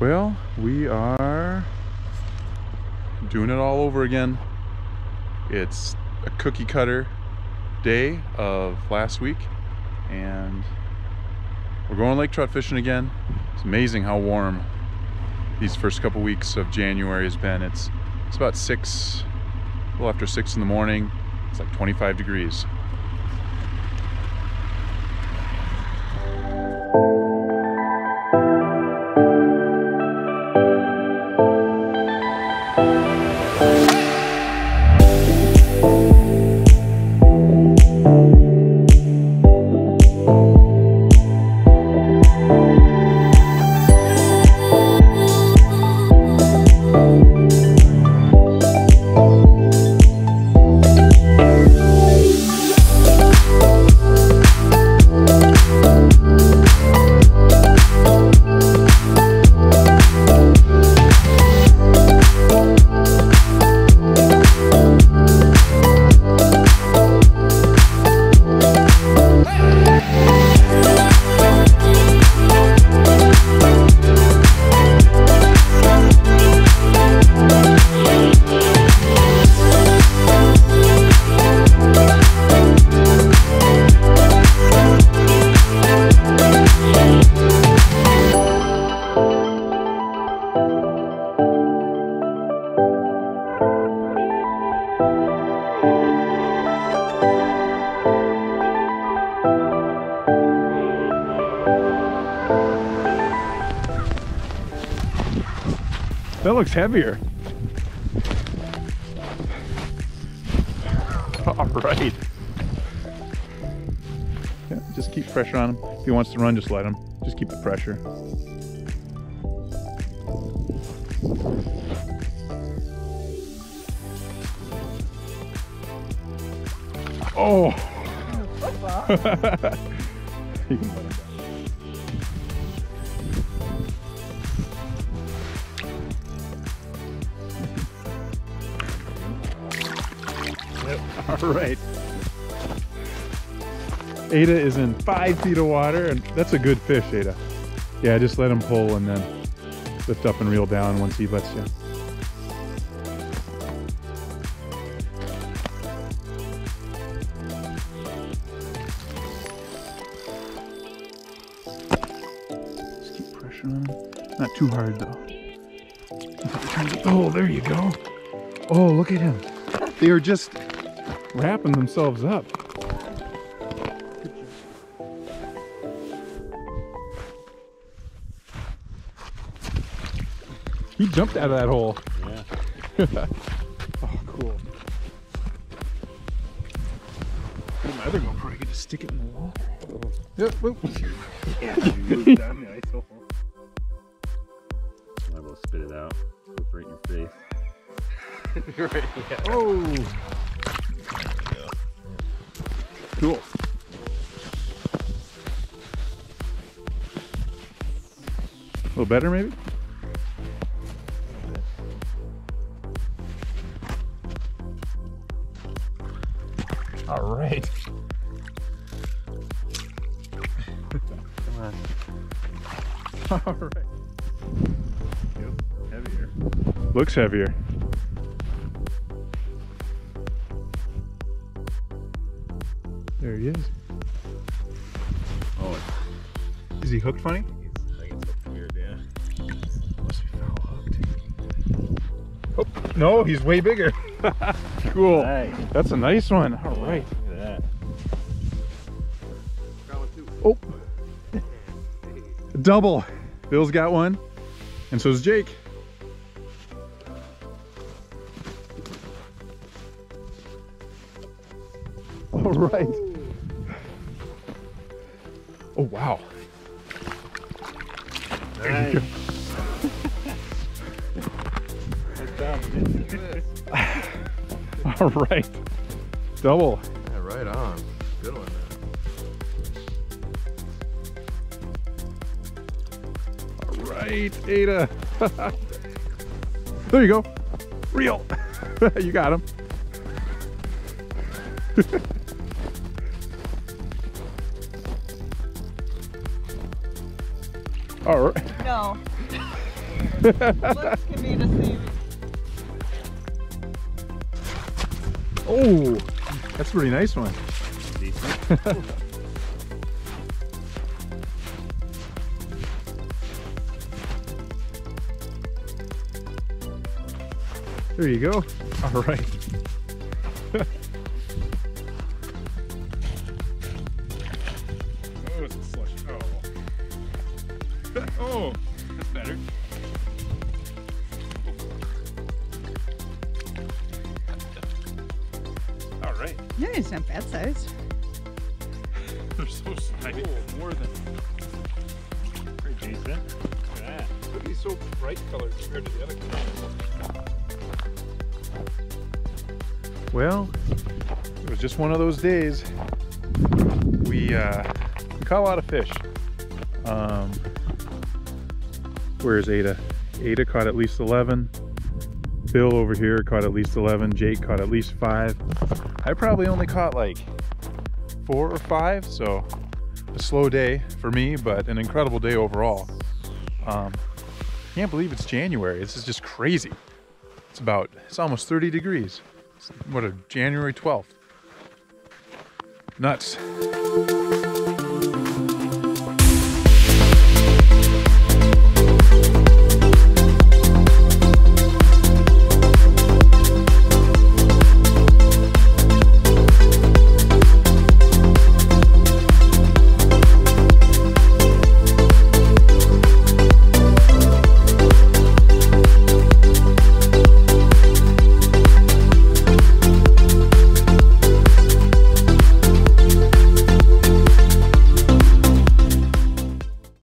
Well, we are doing it all over again. It's a cookie cutter day of last week, and we're going lake trout fishing again. It's amazing how warm these first couple weeks of January has been. It's about 6, a little after 6 in the morning. It's like 25 degrees. That looks heavier. All right. Yeah, just keep pressure on him. If he wants to run, just let him. Just keep the pressure. Oh! You can let him go. All right, Ada is in 5 feet of water, and that's a good fish, Ada. Yeah, just let him pull and then lift up and reel down once he lets you. Just keep pressure on him. Not too hard, though. Oh, there you go. Oh, look at him. They are just wrapping themselves up. He jumped out of that hole. Yeah. Oh, cool. My other GoPro, I get to stick it in the wall. Yep. Yeah, you moved down the ice hole. I will spit it out. Look right in your face. Right, yeah. Oh. Cool. A little better, maybe? All right. Come on. All right. Yep, heavier. Looks heavier. There he is. Oh, is he hooked funny? I think it's hooked weird, yeah. Must be foul hooked. Oh, no, he's way bigger. Cool. Nice. That's a nice one. All right. Look at that. Got one too. Oh. Double. Bill's got one, and so's Jake. All right. Oh, wow. There nice. You go. All right. Double. Yeah, right on. Good one, man. All right, Ada. There you go. Reel. You got him. All right. No. Looks can be deceiving. Oh, that's a pretty nice one. Decent. There you go. All right. Oh, it's a slush. Oh. Oh, that's better. All right. No, it's not bad size. They're so slight. Oh, more than. Pretty decent. Look at that. Look, he's so bright colored compared to the other colors. Well, it was just one of those days. We caught a lot of fish. Where's Ada? Ada caught at least 11. Bill over here caught at least 11. Jake caught at least 5. I probably only caught like 4 or 5, so a slow day for me, but an incredible day overall. Can't believe it's January. This is just crazy. It's almost 30 degrees. What, January 12th. Nuts.